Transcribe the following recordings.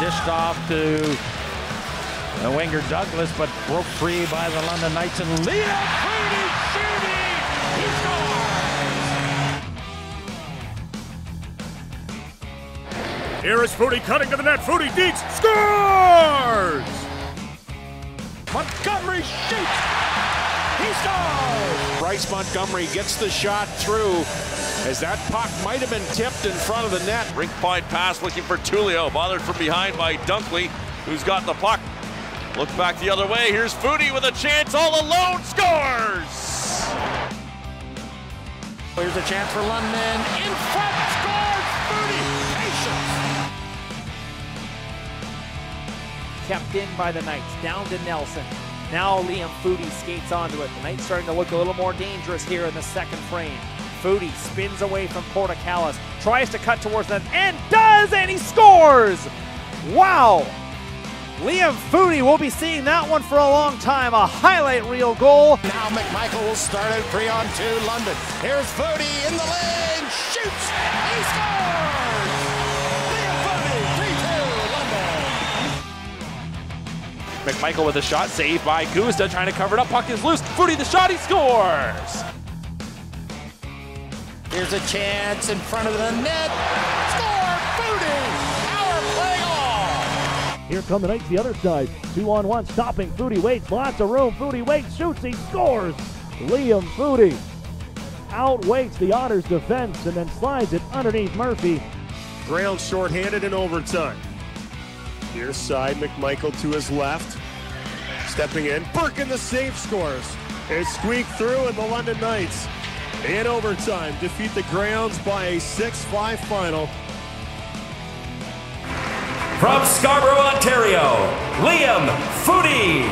dished off to the winger Douglas, but broke free by the London Knights, and Liam Foudy shooting! He scores! Here is Foudy cutting to the net. Foudy deeks, scores! Montgomery shoots! He scores! Bryce Montgomery gets the shot through, as that puck might have been tipped in front of the net. Rink point pass looking for Tullio, bothered from behind by Dunkley, who's got the puck. Look back the other way, here's Foudy with a chance all alone, scores! Here's a chance for London, in front, scores! Foudy, patience! Kept in by the Knights, down to Nelson. Now Liam Foudy skates onto it. The Knights starting to look a little more dangerous here in the second frame. Foudy spins away from Portakalas, tries to cut towards them, and does, and he scores! Wow! Liam Foudy will be seeing that one for a long time, a highlight reel goal. Now McMichael will start out 3-on-2 London. Here's Foudy in the lane, shoots, he scores! Liam Foudy, 3-2 London. McMichael with a shot, saved by Guzda, trying to cover it up, puck is loose, Foudy the shot, he scores! Here's a chance in front of the net. Score! Foudy! Power play off! Here come the Knights, the other side. 2-on-1, stopping. Foudy waits, lots of room. Foudy waits, shoots, he scores! Liam Foudy outweighs the Otters' defense and then slides it underneath Murphy. Grailed shorthanded in overtime. Near side, McMichael to his left. Stepping in, Birkin the save scores. It squeaked through, and the London Knights, in overtime, defeat the Greyhounds by a 6-5 final. From Scarborough, Ontario, Liam Foudy.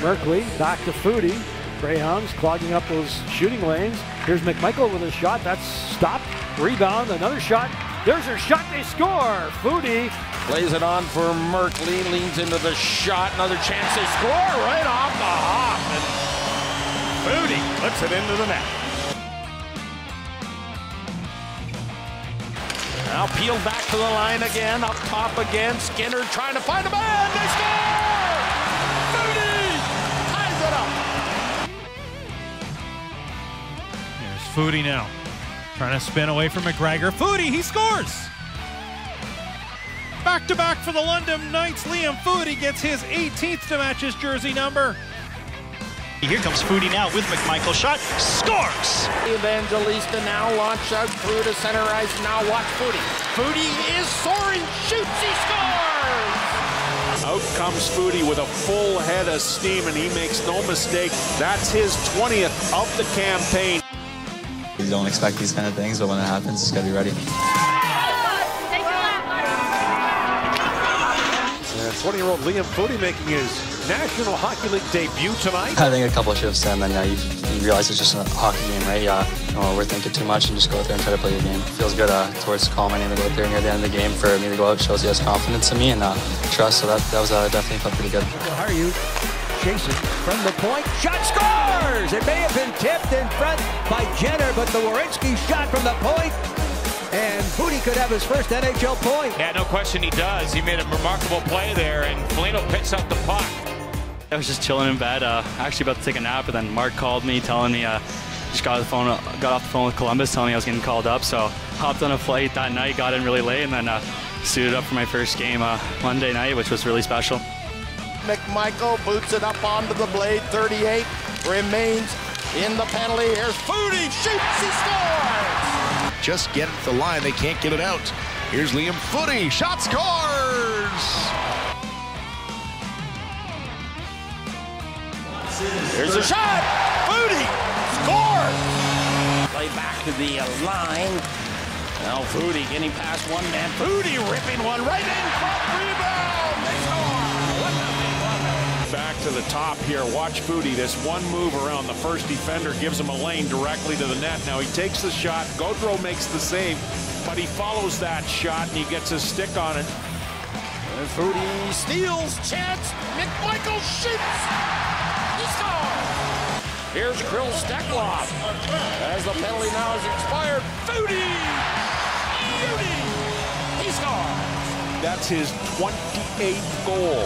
Merkley back to Foudy. Greyhounds clogging up those shooting lanes. Here's McMichael with a shot. That's stopped. Rebound, another shot. There's her shot. They score. Foudy plays it on for Merkley. Leans into the shot. Another chance. They score right off the hop. Foudy puts it into the net. Now peeled back to the line again, up top again. Skinner trying to find a man. They score! Foudy ties it up. There's Foudy now, trying to spin away from McGregor. Foudy, he scores. Back to back for the London Knights. Liam Foudy gets his 18th to match his jersey number. Here comes Foudy now with McMichael, shot, scores! Evangelista now launched out through to center ice, now watch Foudy. Foudy is soaring, shoots, he scores! Out comes Foudy with a full head of steam, and he makes no mistake, that's his 20th of the campaign. You don't expect these kind of things, but when it happens, you just gotta be ready. 20-year-old Liam Foudy making his National Hockey League debut tonight. I think a couple of shifts in, then yeah, you realize it's just a hockey game, right? Yeah, don't overthink it too much and just go out there and try to play the game. It feels good towards calling my name to go out there near the end of the game for me to go out. It shows he has confidence in me and trust, so that was definitely felt pretty good. How are you? Chasing from the point, shot, scores! It may have been tipped in front by Jenner, but the Wierenski shot from the point, and Foudy could have his first NHL point. Yeah, no question he does. He made a remarkable play there, and Foligno picks up the puck. I was just chilling in bed, actually about to take a nap, but then Mark called me telling me, just got off the phone with Columbus telling me I was getting called up, so hopped on a flight that night, got in really late, and then suited up for my first game Monday night, which was really special. McMichael boots it up onto the blade, 38, remains in the penalty, here's Foudy, shoots, he scores! Just get it to the line, they can't get it out. Here's Liam Foudy, shot, scores! Here's a shot! Foudy scores! Play back to the line. Now Foudy getting past one man. Foudy ripping one right in front. Rebound! They score! Back to the top here. Watch Foudy. This one move around the first defender gives him a lane directly to the net. Now he takes the shot. Godreau makes the save, but he follows that shot and he gets his stick on it. And Foudy steals. Chance. McMichael shoots. Here's Krill Stekloff. As the penalty now is expired, Foudy! He scores! That's his 28th goal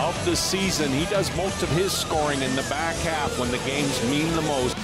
of the season. He does most of his scoring in the back half when the games mean the most.